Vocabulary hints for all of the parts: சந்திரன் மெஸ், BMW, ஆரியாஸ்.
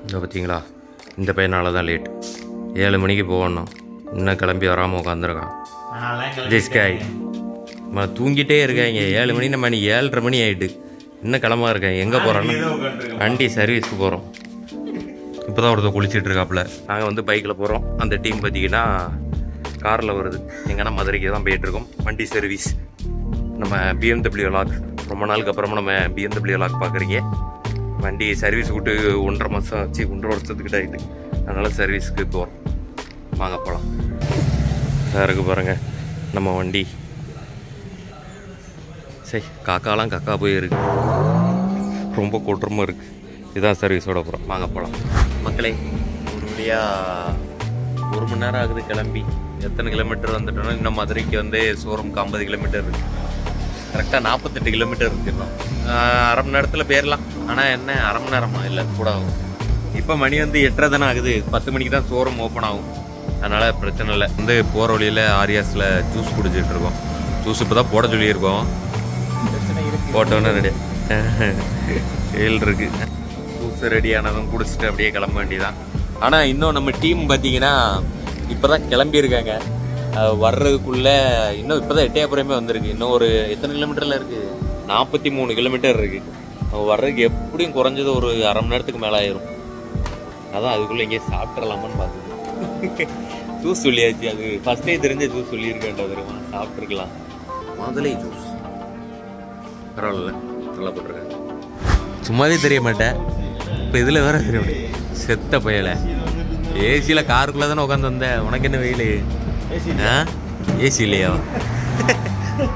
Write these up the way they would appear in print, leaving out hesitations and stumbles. இந்த பார்த்தீங்களா, இந்த பையனால் தான் லேட். 7 மணிக்கு போகணும், இன்னும் கிளம்பி வராமல் உட்காந்துருக்கான் திஸ்காய். நம்ம தூங்கிட்டே இருக்காங்க. 7 மணி நம்ம இன்னைக்கு 7:30 மணி ஆகிட்டு, இன்னும் கிளம்ப இருக்கேன். எங்கே போகிறோன்னா வண்டி சர்வீஸுக்கு போகிறோம். இப்போ தான் ஒருத்தர் குளிச்சுட்டு இருக்காப்புல. நாங்கள் வந்து பைக்கில் போகிறோம், அந்த டீம் பார்த்தீங்கன்னா காரில் வருது. எங்கன்னா மதுரைக்கு தான் போயிட்டுருக்கோம். வண்டி சர்வீஸ் நம்ம BMW லாக். ரொம்ப நாளுக்கு அப்புறமா நம்ம BMW லாக் பார்க்குறீங்க. வண்டி சர்வீஸ் விட்டு 1.5 மாதம் ஆச்சு, 1.5 வருஷத்துக்கிட்ட ஆகிட்டு. அதனால் சர்வீஸுக்கு போகிறோம், வாங்க போகலாம். சாருக்கு பாருங்கள் நம்ம வண்டி. சரி, காக்காலாம் காக்கா போய் இருக்கு, ரொம்ப கொற்றமாக இருக்குது. இதுதான் சர்வீஸோட போகிறோம், வாங்க போகலாம். மக்களே, ஒரு வழியாக 1 மணி நேரம் ஆகுது கிளம்பி. எத்தனை கிலோமீட்டர் வந்துட்டோன்னா, இன்னும் மதுரைக்கு வந்து ஷோரூமுக்கு 50 கிலோமீட்டர் இருக்குது. கரெக்டாக 48 கிலோமீட்டர் இருக்குதுலாம். 1/2 மணி நேரத்தில் போயிடலாம். ஆனால் என்ன, 1/2 மணி நேரமா இல்லை கூட ஆகும். இப்போ மணி வந்து 8:30 தானே ஆகுது. 10 மணிக்கு தான் ஷோரூம் ஓப்பன் ஆகும். அதனால் பிரச்சனை இல்லை. வந்து போகிற வழியில் ஆரியாஸில் ஜூஸ் குடிச்சிட்ருக்கோம். ஜூஸ் இப்போ தான் போட சொல்லியிருக்கோம். போட்டோன்னு ரெடி ஏல் இருக்குது. ஜூஸ் ரெடியானதும் குடிச்சிட்டு அப்படியே கிளம்ப வேண்டிதான். ஆனால் இன்னும் நம்ம டீம் பார்த்தீங்கன்னா இப்போ தான் கிளம்பியிருக்காங்க. வர்றதுக்குள்ளே இன்னும் இப்போ தான் எட்டயபுரமே வந்திருக்கு. இன்னும் ஒரு எத்தனை கிலோமீட்டரில் இருக்குது, 43 கிலோமீட்டர் இருக்குது. அவங்க வர்றதுக்கு எப்படியும் குறைஞ்சது ஒரு 1/2 மணி நேரத்துக்கு மேலே ஆயிரும். அதான் அதுக்குள்ளே இங்கே சாப்பிட்றலாமான்னு பார்த்துக்கலாம். ஜூஸ் சொல்லியாச்சு, அது ஃபஸ்ட்டே தெரிஞ்ச ஜூஸ் சொல்லியிருக்கேன்டா, தெரியுமா? சாப்பிட்ருக்கலாம். முதலே ஜூஸ் பரவாயில்ல, நல்லா போட்டிருக்காங்க. சும்மாவே தெரிய மாட்டேன். இப்போ இதில் வேற தெரிய செத்த பயலை. ஏசியில் காருக்குள்ளே தானே உட்காந்து வந்தேன். உனக்கு என்ன வெயில்? ஆ, ஏசி இல்லையா?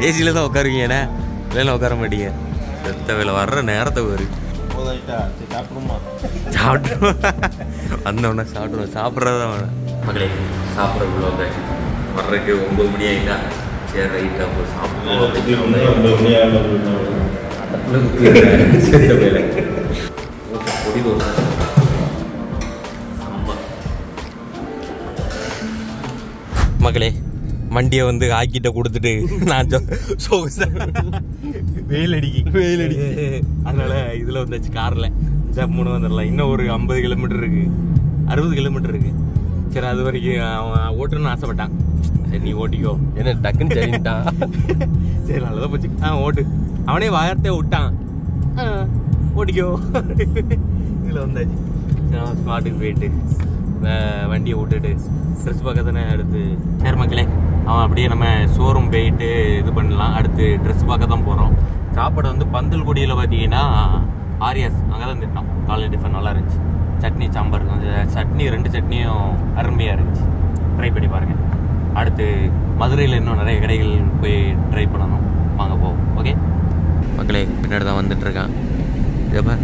ஏசியில் தான் உட்காருவீங்க, ஏன்னா இல்லைன்னா உட்கார மாட்டீங்க. செத்தவையில் வர்ற நேரத்தை வரும். சாப்பிட்டுருவோம், வந்தோடனே சாப்பிடுவோம். சாப்பிட்றதான் வேணும். மக்களே, சாப்பிட்றதுக்குள்ள வந்தாச்சு. வர்றதுக்கு 9 மணி ஆகிட்டா. சரி, ரைட்டாக போய் சாப்பிடுவோம். செத்த பயில பொடி தோணும். மக்களே, வண்டியை வந்து ஆக்கிட்ட கொடுத்துட்டு நான் வெயில் அடிக்கி அதனால இதில் வந்தாச்சு. காரில் ஜம்முன்னு வந்துடலாம். இன்னும் ஒரு 50 கிலோமீட்டர் இருக்குது, 60 கிலோமீட்டர் இருக்குது. சரி, அது வரைக்கும் அவன் ஓட்டுன்னு ஆசைப்பட்டான். சரி, நீ ஓட்டிக்கோ ஏன்னா டக்குன்னு சரிட்டான். சரி, நல்லதான் போச்சு. ஓட்டு அவனே வார்த்தையை விட்டான். ஓட்டிக்கோ இதில் வந்தாச்சு. சரி, அவன் ஸ்பாட்டுக்கு போயிட்டு வண்டியை விட்டுட்டு ட்ரெஸ் பார்க்க தானே அடுத்து. சரி மக்களே, அவன் அப்படியே நம்ம ஷோரூம் போயிட்டு இது பண்ணலாம். அடுத்து ட்ரெஸ் பார்க்க தான் போகிறோம். சாப்பாடு வந்து பந்தல்குடியில் பார்த்தீங்கன்னா ஆரியாஸ், அங்கே தான் திட்டோம். காலை டிஃபன் நல்லா இருந்துச்சு. சட்னி சாம்பார், சட்னி 2 சட்னியும் அருமையாக இருந்துச்சு. ட்ரை பண்ணி பாருங்கள். அடுத்து மதுரையில் இன்னும் நிறைய கடைகள் போய் ட்ரை பண்ணணும். வாங்க போவோம். ஓகே மக்களே, பின்னாடி தான் வந்துட்டுருக்கான். இதப்போ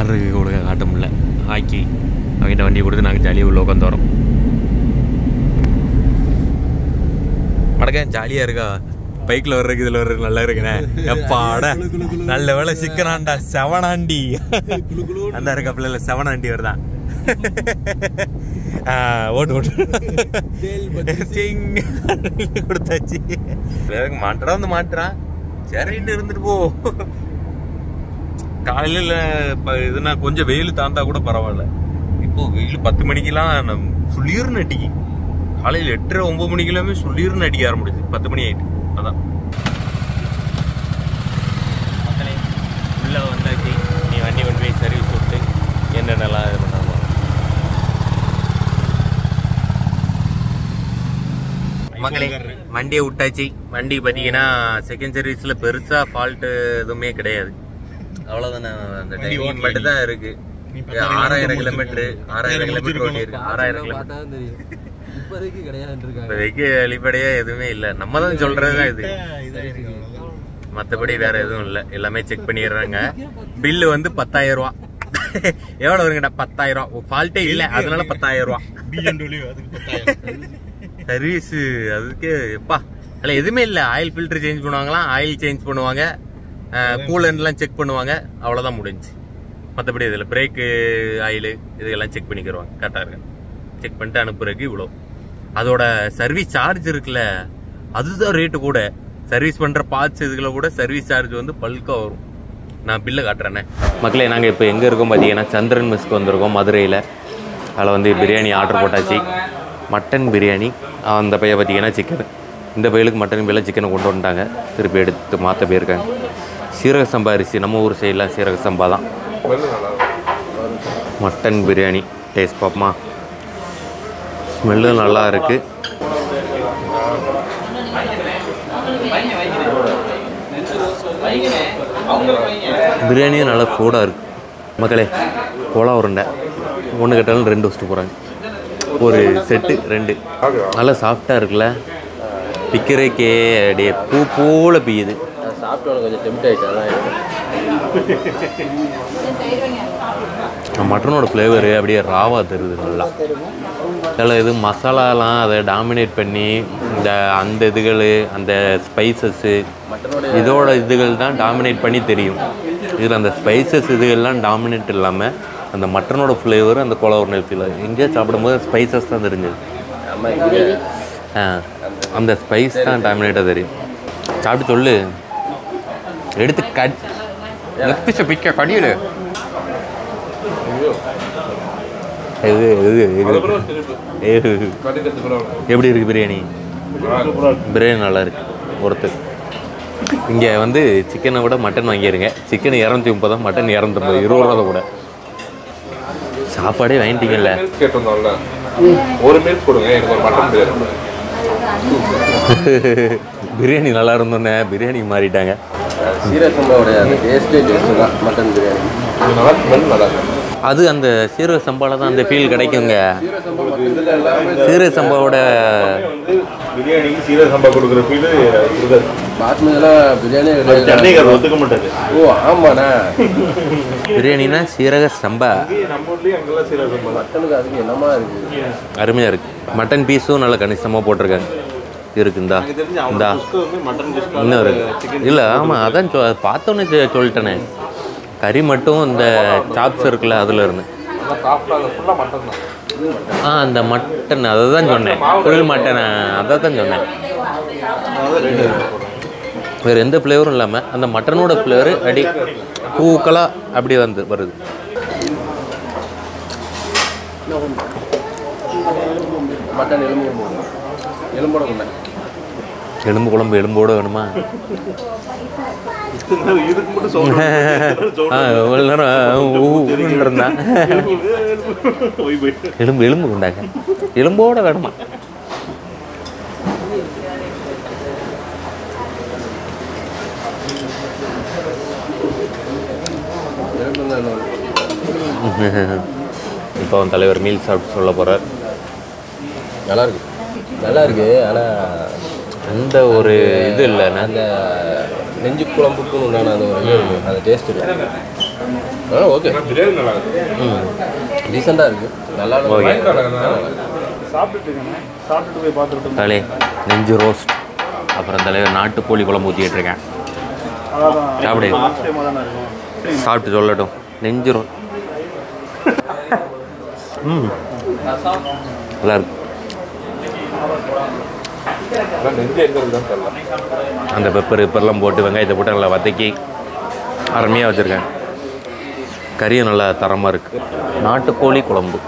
6 கொடுக்க காட்ட முடியல. ஹாக்கி அவங்கிட்ட வண்டியை கொடுத்து நாங்கள் ஜாலியாக உள்ள உட்காந்து வரோம். மடக்க ஜாலியாக இருக்கா? பைக்கில் வர்றதுக்கு இதில் வர்றதுக்கு நல்லா இருக்குண்ணே. எப்பாட நல்ல வேலை சிக்கனாண்டா, 7 ஆண்டி அந்த இருக்காப்புல. இல்லை, 7 ஆண்டி வருதான். ஓட்டு ஓட்டு கொடுத்தாச்சு. மாட்டுறான் வந்து மாட்டுறான். சரின்னு இருந்துட்டு போ. காலையில் இதுனா கொஞ்சம் வெயில் தாழ்ந்தா கூட பரவாயில்ல. இப்போ வெயில் 10 மணிக்கெல்லாம் சுளீர்னு அடிக்கி. காலையில் 8:30 9 மணிக்கெல்லாமே சுளீர்னு அடிக்க ஆரம்பிச்சு. 10 மணி ஆகிட்டு. அதான் மக்களை உள்ளே வந்தாச்சு. நீ வண்டி வண்டி சர்வீஸ் விட்டு என்னென்னலாம் இது பண்ணாங்க. மக்களை வண்டியை விட்டாச்சு. வண்டி பார்த்தீங்கன்னா செகண்ட் சர்வீஸில் பெருசாக ஃபால்ட்டு எதுவுமே கிடையாது. அவ்வளோதானே, அந்த டைமிங் மட்டும் தான் இருக்குது. 6000 கிலோமீட்டரு 6000 கிலோமீட்டர் 6000 கிலோமீட்டர் வெகு வெளிப்படையா எதுவுமே இல்லை. நம்ம தான் சொல்றதுதான் இது, மற்றபடி வேற எதுவும் இல்லை. எல்லாமே செக் பண்ணிடுறாங்க. பில்லு வந்து 10,000 ரூபா. எவ்வளோ வருங்கடா? 10,000 ரூபா. ஃபால்ட்டே இல்லை, அதனால 10,000 ரூபா சர்வீஸ். அதுக்கு எப்பா இல்லை, எதுவுமே இல்லை. ஆயில் ஃபில்டர் சேஞ்ச் பண்ணுவாங்களாம், ஆயில் சேஞ்ச் பண்ணுவாங்க, கூலண்ட்லாம் செக் பண்ணுவாங்க. அவ்வளோதான் முடிஞ்சு. மற்றபடி இதில் பிரேக்கு, ஆயிலு, இதுக்கெல்லாம் செக் பண்ணிக்கிறோம். கரெக்டாக இருக்கு, செக் பண்ணிட்டு அனுப்புறதுக்கு இவ்வளோ. அதோட சர்வீஸ் சார்ஜ் இருக்குல்ல, அதுதான் ரேட்டு கூட. சர்வீஸ் பண்ணுற பார்ட்ஸ் இதுக்குள்ள கூட சர்வீஸ் சார்ஜ் வந்து பல்காக வரும். நான் பில்லை காட்டுறேண்ணே. மக்களே, நாங்கள் இப்போ எங்கே இருக்கோம் பார்த்தீங்கன்னா சந்திரன் மெஸ்க்கு வந்திருக்கோம் மதுரையில். அதில் வந்து பிரியாணி ஆர்டர் போட்டாச்சு, மட்டன் பிரியாணி. அந்த பையன் பார்த்தீங்கன்னா சிக்கன், இந்த பையலுக்கு மட்டன் பையில சிக்கனை கொண்டு வந்துட்டாங்க, திருப்பி எடுத்து மாற்ற போயிருக்காங்க. சீரக சம்பா அரிசி, நம்ம ஊர் சைடெலாம் சீரக சம்பா தான். மட்டன் பிரியாணி டேஸ்ட் பார்ப்போமா? ஸ்மெல்லு நல்லா இருக்குது. பிரியாணியும் நல்லா சூடாக இருக்குது. மக்களே, கோலா உருண்டை ஒன்று கேட்டாலும் ரெண்டு வச்சுட்டு போகிறாங்க, ஒரு செட்டு ரெண்டு. நல்லா சாஃப்டாக இருக்குல்ல, பிக்கிறக்கே அப்படியே பூ போல் பியுது. மட்டனோட ஃப்ளேவரு அப்படியே ராவாக தருது நல்லா. அதில் இது மசாலாலாம் அதை டாமினேட் பண்ணி அந்த இதுகள், அந்த ஸ்பைசஸ்ஸு, இதோட இதுகள் தான் டாமினேட் பண்ணி தெரியும். இதில் அந்த ஸ்பைசஸ் இதுகள்லாம் டாமினேட் இல்லாமல் அந்த மட்டனோட ஃப்ளேவர் அந்த கோலவர் நிறுத்தில எங்கேயா சாப்பிடும்போது ஸ்பைசஸ் தான் தெரிஞ்சது. அந்த ஸ்பைஸ் தான் டாமினேட்டாக தெரியும். சாப்பிட்டு சொல்லு, எடுத்து கட்பிச்ச பிக்க கடியில் எப்படி இருக்குது பிரியாணி? பிரியாணி நல்லா இருக்குது. ஒருத்தர் இங்கே வந்து சிக்கனை விட மட்டன் வாங்கிடுங்க. சிக்கன் 230, மட்டன் 250, 20 ரூபா கூட. சாப்பாடே வாங்கிட்டீங்கல்ல? ஒரு மீல் கொடுங்க, எனக்கு ஒரு மட்டன் பிரியாணி. பிரியாணி நல்லா இருந்தோன்னே பிரியாணி மாறிட்டாங்க. சீரகம்பாவுடைய அந்த டேஸ்ட்டே டேஸ்ட்டு தான் மட்டன் பிரியாணி. நல்லா ஸ்மெல் நல்லா இருக்கும். அது அந்த சீரக சம்பாவில் தான் அந்த ஃபீல் கிடைக்குங்க. சீரக சம்பாவோட பிரியாணிக்கு சீரக சம்பா கொடுக்குற ஃபீல் ஒத்துக்க மாட்டாங்க. ஓ ஆமாண்ணா, பிரியாணினா சீரக சம்பா. அதுக்கு என்னமா இருக்கு, அருமையாக இருக்கு. மட்டன் பீஸும் நல்லா கணிசமாக போட்டிருக்காங்க. இருக்குந்தா இந்தா இன்னும் இருக்கு இல்லை? ஆமாம், அதான் பார்த்தோன்னு சொல்லிட்டேனே. கறி மட்டும் இந்த சாப்ஸ் இருக்குல்ல அதில் இருந்து அந்த மட்டன், அதை தான் சொன்னேன், ஃபுல் மட்டனை அதை தான் சொன்னேன். வேறு எந்த ஃப்ளேவரும் இல்லாமல் அந்த மட்டனோட ஃப்ளேவரு அடி பூக்களாக அப்படி வந்து வருது. எலும்பு குழம்பு எலும்போடு வேணுமா? எலும்பு எலும்பு உண்டாங்க, எலும்போட வேணுமா? இப்போ அவன் தலைவர் மீல் சாப்பிட்டு சொல்ல போகிறார். நல்லா இருக்கு, நல்லா இருக்கு. ஆனால் அந்த ஒரு இது இல்லை, அந்த நெஞ்சு குழம்புக்குன்னு உண்டான அந்த ஒரு அந்த டேஸ்ட் இல்லை. ஆனால் ஓகே, நல்லா இருக்குது, டீசெண்டாக இருக்குது, நல்லா இருக்குது. தலை நெஞ்சு ரோஸ்ட், அப்புறம் தலைவர் நாட்டுக்கோழி குழம்பு ஊற்றிக்கிட்டு இருக்கேன். சாப்பிடு, சாப்பிட்டு சொல்லட்டும். நெஞ்சு ரோஸ் நல்லா இருக்குது. அந்த பெப்பர் இப்பெல்லாம் போட்டு வெங்காயத்தை போட்டு நல்லா வதக்கி அருமையாக வச்சுருக்கேன். கறியும் நல்லா தரமாக இருக்குது. நாட்டுக்கோழி குழம்பு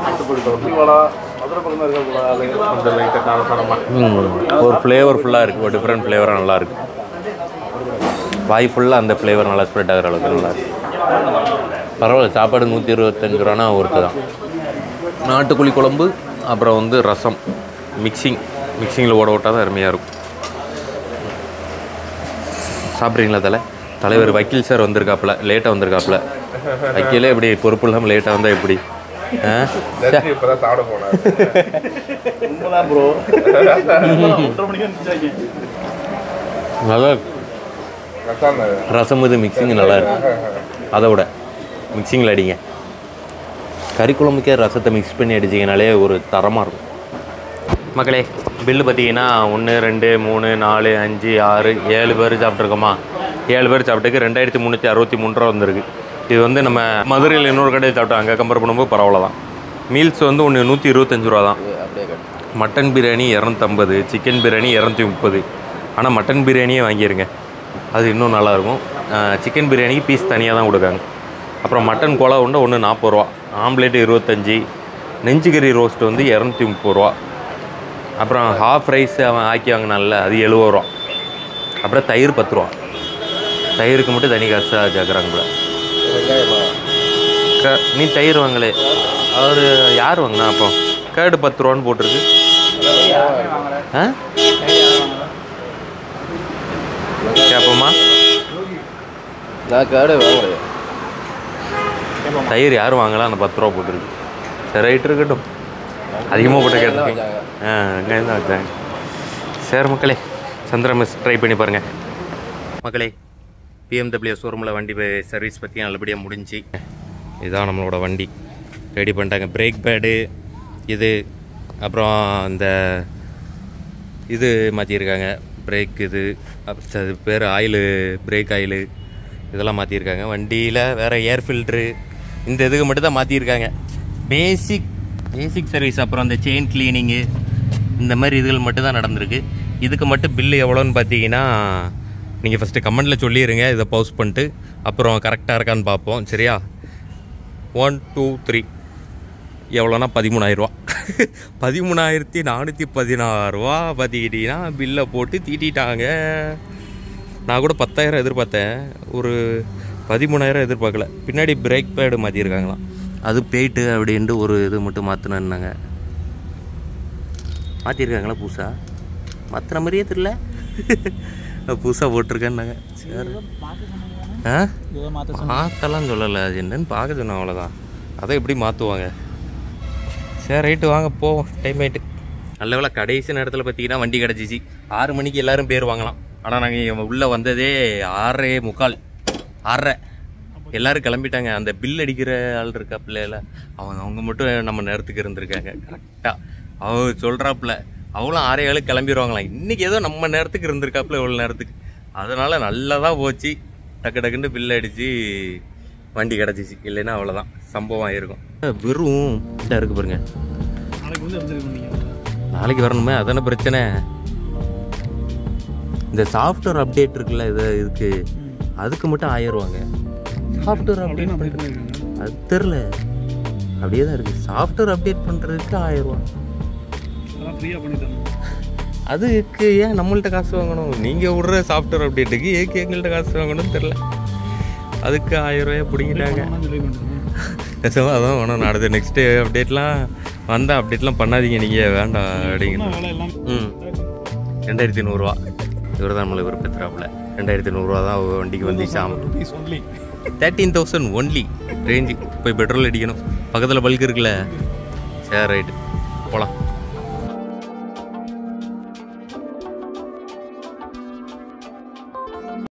ஒரு ஃப்ளேவர் ஃபுல்லாக இருக்குது, ஒரு டிஃப்ரெண்ட் ஃப்ளேவராக நல்லாயிருக்கு. வாய் ஃபுல்லாக அந்த ஃப்ளேவர் நல்லா ஸ்ப்ரெட் ஆகிற அளவுக்கு நல்லா இருக்குது. பரவாயில்ல, சாப்பாடு 125 ரூபானா ஒருத்து தான். நாட்டுக்கோழி குழம்பு அப்புறம் வந்து ரசம் மிக்சிங்கில் ஓட ஓட்டால் தான் அருமையாக இருக்கும். சாப்பிட்றீங்களா? தலைவர் வக்கீல் சார் வந்திருக்காப்புல, லேட்டாக வந்திருக்காப்புல. வக்கீலே எப்படி பொறுப்பு இல்லாமல் லேட்டாக வந்தால் எப்படி? நல்லா ரசம் இது மிக்சிங் நல்லா இருக்கு. அதை விட மிக்சிங்கில் அடிங்க. கறிக்குழம்புக்கே ரசத்தை மிக்ஸ் பண்ணி அடிச்சிங்கனாலே ஒரு தரமாக இருக்கும். மக்களே, பில்லு பார்த்தீங்கன்னா 1 2 3 4 5 6 7 பேர் சாப்பிட்ருக்கோமா? 7 பேர் சாப்பிட்டுக்கு 2363 ரூபா வந்திருக்கு. இது வந்து நம்ம மதுரையில் இன்னொரு கடையை சாப்பிட்டோம், அங்கே கம்பேர் பண்ணும்போது பரவாயில்ல தான். மீல்ஸ் வந்து ஒன்று 125 ரூபா தான். Mutton biryani 250, chicken biryani 230. ஆனால் மட்டன் பிரியாணியே வாங்கிடுங்க. அது இன்னும் நல்லாயிருக்கும். சிக்கன் பிரியாணிக்கு பீஸ் தனியாக தான் கொடுக்காங்க. அப்புறம் மட்டன் கோலா உண்டை ஒன்று 40 ரூபா, ஆம்லேட்டு 25, நெஞ்சுக்கறி ரோஸ்ட்டு வந்து 230 ரூபா, அப்புறம் ஹாஃப் ரைஸ் அவன் ஆக்கி வாங்கினால அது 70 ரூபா, அப்புறம் தயிர் 10 ரூபா, தயிருக்கு மட்டும் தனி காசாக கேட்குறாங்களா நீ தயிர் வாங்கலே அவர் யார் வாங்கினா அப்போ கேடு 10 ரூபான்னு போட்டிருக்கு. ஆ கேட்போம்மா நான் கேடு வாங்கலையே, தயிர் யார் வாங்கலாம் அந்த 10 ரூபா போட்டிருக்கு. சரி ரைட், இருக்கட்டும், அதிகமாக போட்டு கேட்டுருக்கேன். ஆ அங்கேருந்து வச்சாங்க. சரி மக்களே, சந்திர மிஸ் ட்ரை பண்ணி பாருங்கள். மக்களே, BMW ஷோரூமில் வண்டி சர்வீஸ் பற்றி நல்லபடியாக முடிஞ்சு. இதுதான் நம்மளோட வண்டி ரெடி பண்ணிட்டாங்க. பிரேக் பேடு இது, அப்புறம் அந்த இது மாற்றியிருக்காங்க, பிரேக் இது, அது பேர் ஆயிலு, பிரேக் ஆயிலு, இதெல்லாம் மாற்றியிருக்காங்க வண்டியில். வேறு ஏர் ஃபில்ட்ரு இந்த இதுக்கு மட்டும்தான் மாற்றியிருக்காங்க. பேசிக் சர்வீஸ், அப்புறம் அந்த செயின் கிளீனிங்கு, இந்த மாதிரி இதுகள் மட்டும்தான் நடந்திருக்கு. இதுக்கு மட்டும் பில்லு எவ்வளோன்னு பார்த்தீங்கன்னா நீங்கள் ஃபஸ்ட்டு கமெண்டில் சொல்லிடுங்க, இதை பவுஸ் பண்ணிட்டு அப்புறம் கரெக்டாக இருக்கான்னு பார்ப்போம். சரியா? 1 2 3 எவ்வளோனா 13,000 ரூபா, 13,416 ரூபா பார்த்துக்கிட்டிங்கன்னா பில்லை போட்டு தீட்டிட்டாங்க. நான் கூட 10,000 எதிர்பார்த்தேன், ஒரு 13,000 எதிர்பார்க்கல. பின்னாடி பிரேக் பேடு மாற்றிருக்காங்களாம், அது போயிட்டு அப்படின்ட்டு ஒரு இது மட்டும் மாற்றினாங்க. மாற்றிருக்காங்களா புதுசாக? மாற்றின மாதிரியே தெரியல, புதுசாக போட்டிருக்கேன்னாங்க. சரி, ஆ மாற்றலாம் சொல்லலை, அது என்னன்னு பார்க்க சொன்னேன், அவ்வளோதான். அதை எப்படி மாற்றுவாங்க? சரி ரைட்டு, வாங்க போவோம், டைம் ஆகிட்டு. நல்ல வேலை கடைசி நேரத்தில் பார்த்தீங்கன்னா வண்டி கிடச்சிச்சு. 6 மணிக்கு எல்லோரும் பேர் வாங்கலாம், ஆனால் நாங்கள் உள்ளே வந்ததே 6:45, 6:30 எல்லோரும் கிளம்பிட்டாங்க. அந்த பில் அடிக்கிற ஆள் இருக்கா பிள்ளையில, அவங்க மட்டும் நம்ம நேரத்துக்கு இருந்திருக்காங்க கரெக்டாக. அவங்க சொல்கிறாப்புல அவங்களும் 6:15 கிளம்பிடுவாங்களாம். இன்றைக்கி ஏதோ நம்ம நேரத்துக்கு இருந்திருக்காப்புல, இவ்வளோ நேரத்துக்கு. அதனால் நல்லதாக போச்சு, டக்கு டக்குன்னு பில் அடித்து வண்டி கிடச்சிச்சு. இல்லைன்னா அவ்வளோதான் சம்பவம் ஆகிருக்கும். வெறும் இதாக இருக்குது பாருங்க. நாளைக்கு வரணுமே, அதான பிரச்சனை. இந்த சாஃப்ட்வேர் அப்டேட் இருக்குல்ல, இது இதுக்கு அதுக்கு மட்டும் ஆயிடுவாங்க. சாஃப்ட்வேர் அப்டேட் பண்ணிருக்காங்க, அது தெரில, அப்படியே தான் இருக்குது. சாஃப்ட்வேர் அப்டேட் பண்ணுறதுக்கு 1000 ரூபா, அதுக்கு ஏன் நம்மள்கிட்ட காசு வாங்கணும்? நீங்கள் விடுற சாஃப்ட்வேர் அப்டேட்டுக்கு ஏக்கு எங்கள்கிட்ட காசு வாங்கணும்னு தெரில. அதுக்கு 1000 ரூபாயை பிடிங்கிட்டாங்க. நிச்சயமாக அதான் வேணும். அடுத்த நெக்ஸ்ட்டு அப்டேட்லாம் வந்தால் அப்டேட்லாம் பண்ணாதீங்க, நீங்கள் வேண்டாம் அப்படிங்கலாம். 2,100 ரூபா இவர் தான் நம்மளை விருப்பத்துறாப்புல. 2,100 ரூபா தான் வண்டிக்கு வந்து சாமி. 13,000 ஒன்லி ரேஞ்சு. போய் பெட்ரோல் அடிக்கணும், பக்கத்தில் பல்க் இருக்குல்ல. சரி ரைட்டு, போகலாம்.